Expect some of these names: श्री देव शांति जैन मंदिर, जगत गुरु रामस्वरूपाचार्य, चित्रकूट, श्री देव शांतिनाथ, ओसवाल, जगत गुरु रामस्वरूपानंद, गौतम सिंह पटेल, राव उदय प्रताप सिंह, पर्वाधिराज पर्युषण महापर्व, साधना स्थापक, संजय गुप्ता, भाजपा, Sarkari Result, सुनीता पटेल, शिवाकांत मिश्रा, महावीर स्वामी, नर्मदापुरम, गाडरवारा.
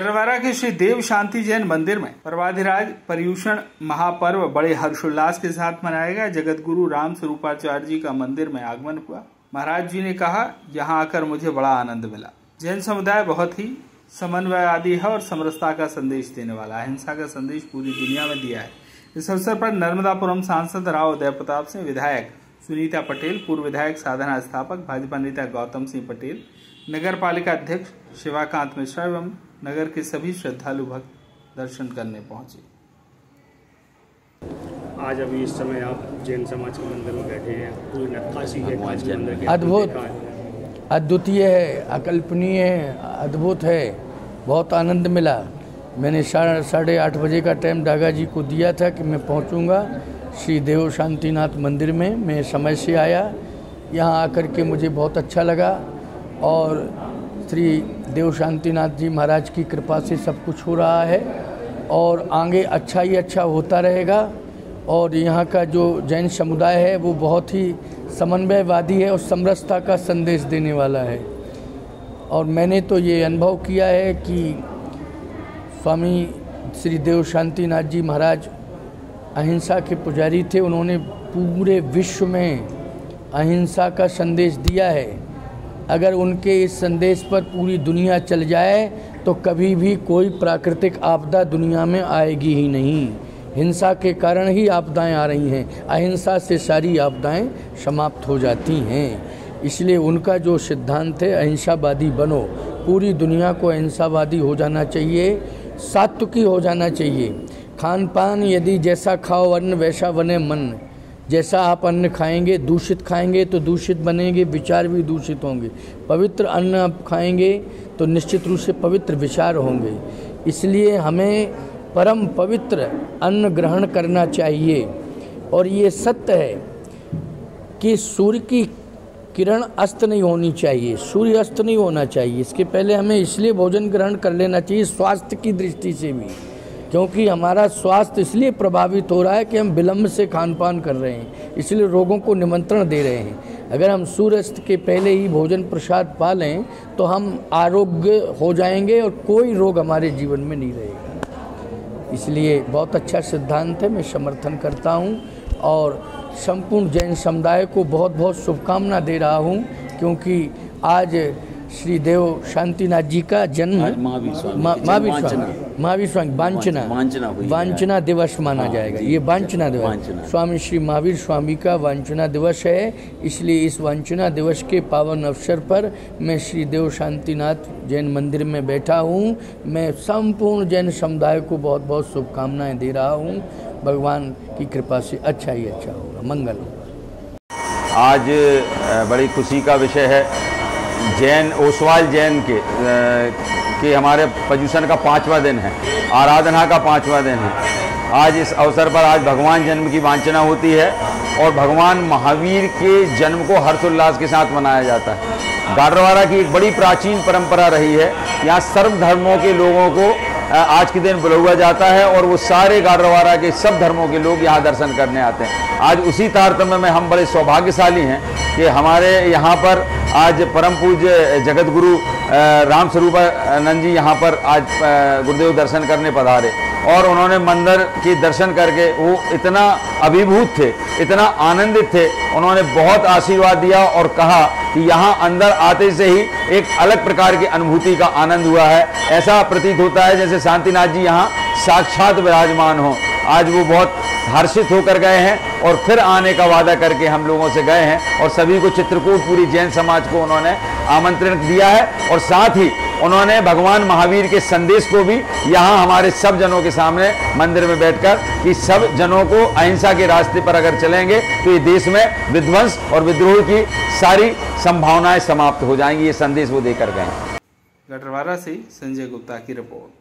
गाडरवारा के श्री देव शांति जैन मंदिर में पर्वाधिराज पर्युषण महापर्व बड़े हर्षोल्लास के साथ मनाया गया। जगत गुरु रामस्वरूपाचार्य जी का मंदिर में आगमन हुआ। महाराज जी ने कहा, यहाँ आकर मुझे बड़ा आनंद मिला। जैन समुदाय बहुत ही समन्वयवादी है और समरसता का संदेश देने वाला, अहिंसा का संदेश पूरी दुनिया में दिया है। इस अवसर पर नर्मदापुरम सांसद राव उदय प्रताप सिंह, विधायक सुनीता पटेल, पूर्व विधायक साधना स्थापक, भाजपा नेता गौतम सिंह पटेल, नगर पालिका अध्यक्ष शिवाकांत मिश्रा एवं नगर के सभी श्रद्धालु भक्त दर्शन करने पहुंचे। आज अभी इस समय आप जैन समाज के मंदिर में बैठे हैं, पूरी नक्काशी है कांच के अंदर। अद्भुत, अद्वितीय है, अकल्पनीय है, अद्भुत है। बहुत आनंद मिला। मैंने 8:30 बजे का टाइम दागा जी को दिया था कि मैं पहुँचूँगा श्री देव शांतिनाथ मंदिर में। मैं समय से आया। यहाँ आकर के मुझे बहुत अच्छा लगा और श्री देव शांतिनाथ जी महाराज की कृपा से सब कुछ हो रहा है और आगे अच्छा ही अच्छा होता रहेगा। और यहाँ का जो जैन समुदाय है वो बहुत ही समन्वयवादी है और समरसता का संदेश देने वाला है। और मैंने तो ये अनुभव किया है कि स्वामी श्री देव शांतिनाथ जी महाराज अहिंसा के पुजारी थे। उन्होंने पूरे विश्व में अहिंसा का संदेश दिया है। अगर उनके इस संदेश पर पूरी दुनिया चल जाए तो कभी भी कोई प्राकृतिक आपदा दुनिया में आएगी ही नहीं। हिंसा के कारण ही आपदाएं आ रही हैं। अहिंसा से सारी आपदाएं समाप्त हो जाती हैं। इसलिए उनका जो सिद्धांत है, अहिंसावादी बनो। पूरी दुनिया को अहिंसावादी हो जाना चाहिए, सात्विकी हो जाना चाहिए। खान पान, यदि जैसा खाओ अन्न वैसा बने मन। जैसा आप अन्न खाएंगे, दूषित खाएंगे तो दूषित बनेंगे, विचार भी दूषित होंगे। पवित्र अन्न आप खाएंगे तो निश्चित रूप से पवित्र विचार होंगे। इसलिए हमें परम पवित्र अन्न ग्रहण करना चाहिए। और ये सत्य है कि सूर्य की किरण अस्त नहीं होनी चाहिए, सूर्य अस्त नहीं होना चाहिए। इसके पहले हमें इसलिए भोजन ग्रहण कर लेना चाहिए स्वास्थ्य की दृष्टि से भी, क्योंकि हमारा स्वास्थ्य इसलिए प्रभावित हो रहा है कि हम विलम्ब से खान पान कर रहे हैं, इसलिए रोगों को निमंत्रण दे रहे हैं। अगर हम सूर्यास्त के पहले ही भोजन प्रसाद पा लें तो हम आरोग्य हो जाएंगे और कोई रोग हमारे जीवन में नहीं रहेगा। इसलिए बहुत अच्छा सिद्धांत है, मैं समर्थन करता हूँ और संपूर्ण जैन समुदाय को बहुत बहुत शुभकामना दे रहा हूँ, क्योंकि आज श्री देव शांतिनाथ जी का जन्म महावीर स्वामी वांछना दिवस माना जाएगा। ये वांछना दिवस स्वामी श्री महावीर स्वामी का वांछना दिवस है। इसलिए इस वांछना दिवस के पावन अवसर पर मैं श्री देव शांतिनाथ जैन मंदिर में बैठा हूँ। मैं संपूर्ण जैन समुदाय को बहुत बहुत शुभकामनाएं दे रहा हूँ। भगवान की कृपा से अच्छा ही अच्छा होगा, मंगल होगा। आज बड़ी खुशी का विषय है, जैन ओसवाल जैन के हमारे पर्युषण का 5वां दिन है, आराधना का 5वां दिन है। आज इस अवसर पर आज भगवान जन्म की वांछना होती है और भगवान महावीर के जन्म को हर्षोल्लास के साथ मनाया जाता है। गाडरवारा की एक बड़ी प्राचीन परंपरा रही है, यहाँ सर्व धर्मों के लोगों को आज के दिन बुलाया जाता है और वो सारे गाडरवारा के सब धर्मों के लोग यहाँ दर्शन करने आते हैं। आज उसी तारतम्य में हम बड़े सौभाग्यशाली हैं कि हमारे यहाँ पर आज परम पूज्य जगत गुरु रामस्वरूपानंद जी यहाँ पर आज गुरुदेव दर्शन करने पधारे और उन्होंने मंदिर के दर्शन करके वो इतना अभिभूत थे, इतना आनंदित थे। उन्होंने बहुत आशीर्वाद दिया और कहा कि यहाँ अंदर आते से ही एक अलग प्रकार की अनुभूति का आनंद हुआ है। ऐसा प्रतीत होता है जैसे शांतिनाथ जी यहाँ साक्षात विराजमान हों। आज वो बहुत हर्षित होकर गए हैं और फिर आने का वादा करके हम लोगों से गए हैं और सभी को चित्रकूट पूरी जैन समाज को उन्होंने आमंत्रण दिया है और साथ ही उन्होंने भगवान महावीर के संदेश को भी यहाँ हमारे सब जनों के सामने मंदिर में बैठकर कि सब जनों को अहिंसा के रास्ते पर अगर चलेंगे तो ये देश में विध्वंस और विद्रोह की सारी संभावनाएं समाप्त हो जाएंगी। ये संदेश वो देकर गए। गाडरवारा से संजय गुप्ता की रिपोर्ट।